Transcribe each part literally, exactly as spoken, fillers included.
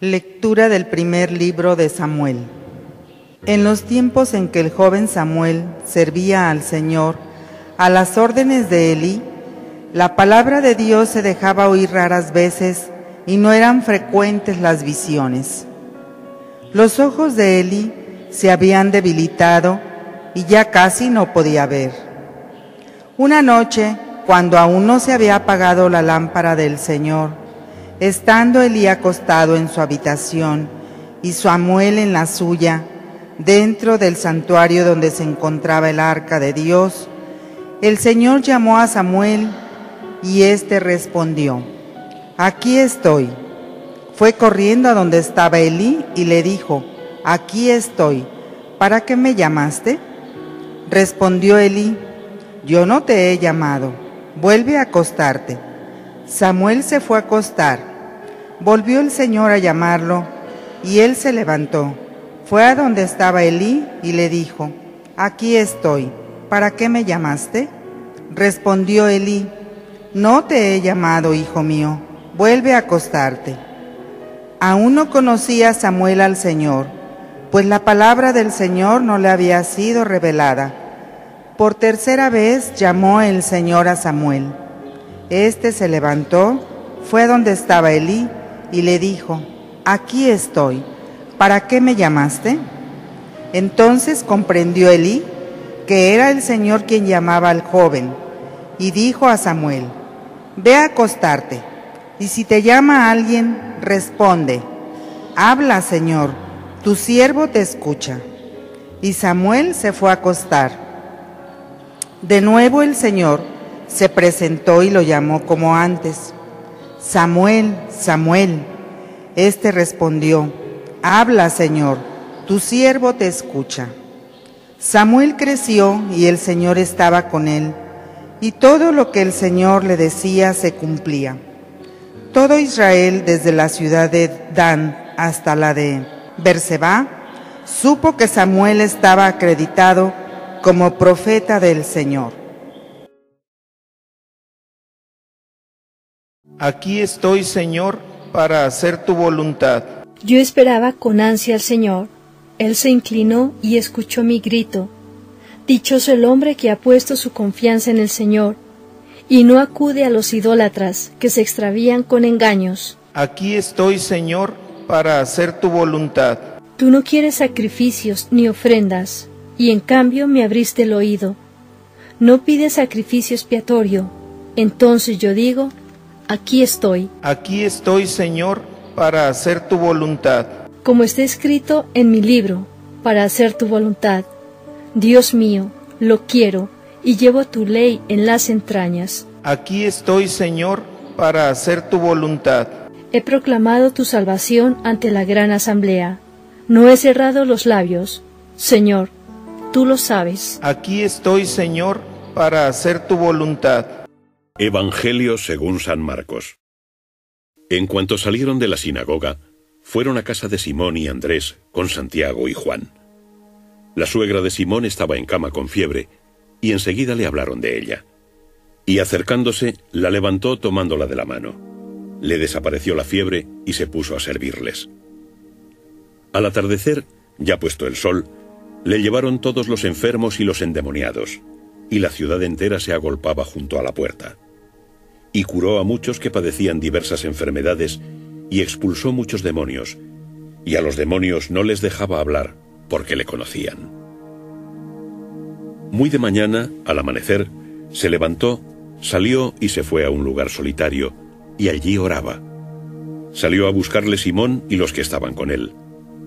Lectura del primer libro de Samuel. En los tiempos en que el joven Samuel servía al Señor, a las órdenes de Elí, la palabra de Dios se dejaba oír raras veces y no eran frecuentes las visiones. Los ojos de Elí se habían debilitado y ya casi no podía ver. Una noche, cuando aún no se había apagado la lámpara del Señor, estando Elí acostado en su habitación y Samuel en la suya, dentro del santuario donde se encontraba el arca de Dios, el Señor llamó a Samuel y éste respondió: «Aquí estoy». Fue corriendo a donde estaba Elí y le dijo: «Aquí estoy, ¿para qué me llamaste?». Respondió Elí: «Yo no te he llamado, vuelve a acostarte». Samuel se fue a acostar. Volvió el Señor a llamarlo, y él se levantó. Fue a donde estaba Elí y le dijo: «Aquí estoy, ¿para qué me llamaste?». Respondió Elí: «No te he llamado, hijo mío, vuelve a acostarte». Aún no conocía Samuel al Señor, pues la palabra del Señor no le había sido revelada. Por tercera vez llamó el Señor a Samuel. Este se levantó, fue a donde estaba Elí y le dijo: «Aquí estoy, ¿para qué me llamaste?». Entonces comprendió Elí que era el Señor quien llamaba al joven, y dijo a Samuel: «Ve a acostarte, y si te llama alguien, responde: habla, Señor, tu siervo te escucha». Y Samuel se fue a acostar. De nuevo el Señor se presentó y lo llamó como antes: «Samuel, Samuel». Este respondió: «Habla, Señor, tu siervo te escucha». Samuel creció y el Señor estaba con él, y todo lo que el Señor le decía se cumplía. Todo Israel, desde la ciudad de Dan hasta la de Berseba, supo que Samuel estaba acreditado como profeta del Señor. «Aquí estoy, Señor, para hacer tu voluntad». Yo esperaba con ansia al Señor. Él se inclinó y escuchó mi grito. Dichoso el hombre que ha puesto su confianza en el Señor, y no acude a los idólatras que se extravían con engaños. «Aquí estoy, Señor, para hacer tu voluntad». Tú no quieres sacrificios ni ofrendas, y en cambio me abriste el oído. No pides sacrificio expiatorio. Entonces yo digo: «Aquí estoy». «Aquí estoy, Señor, para hacer tu voluntad». Como está escrito en mi libro: «Para hacer tu voluntad». Dios mío, lo quiero, y llevo tu ley en las entrañas. «Aquí estoy, Señor, para hacer tu voluntad». He proclamado tu salvación ante la gran asamblea. No he cerrado los labios. Señor, tú lo sabes. «Aquí estoy, Señor, para hacer tu voluntad». Evangelio según San Marcos. En cuanto salieron de la sinagoga, fueron a casa de Simón y Andrés, con Santiago y Juan. La suegra de Simón estaba en cama con fiebre, y enseguida le hablaron de ella. Y acercándose, la levantó tomándola de la mano. Le desapareció la fiebre y se puso a servirles. Al atardecer, ya puesto el sol, le llevaron todos los enfermos y los endemoniados, y la ciudad entera se agolpaba junto a la puerta. Y curó a muchos que padecían diversas enfermedades, y expulsó muchos demonios, y a los demonios no les dejaba hablar, porque le conocían. Muy de mañana, al amanecer, se levantó, salió y se fue a un lugar solitario, y allí oraba. Salió a buscarle Simón y los que estaban con él,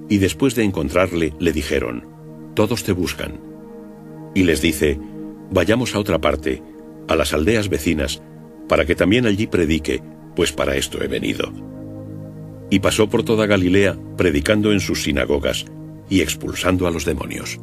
y después de encontrarle le dijeron: «Todos te buscan». Y les dice: «Vayamos a otra parte, a las aldeas vecinas, para que también allí predique, pues para esto he venido». Y pasó por toda Galilea, predicando en sus sinagogas y expulsando a los demonios.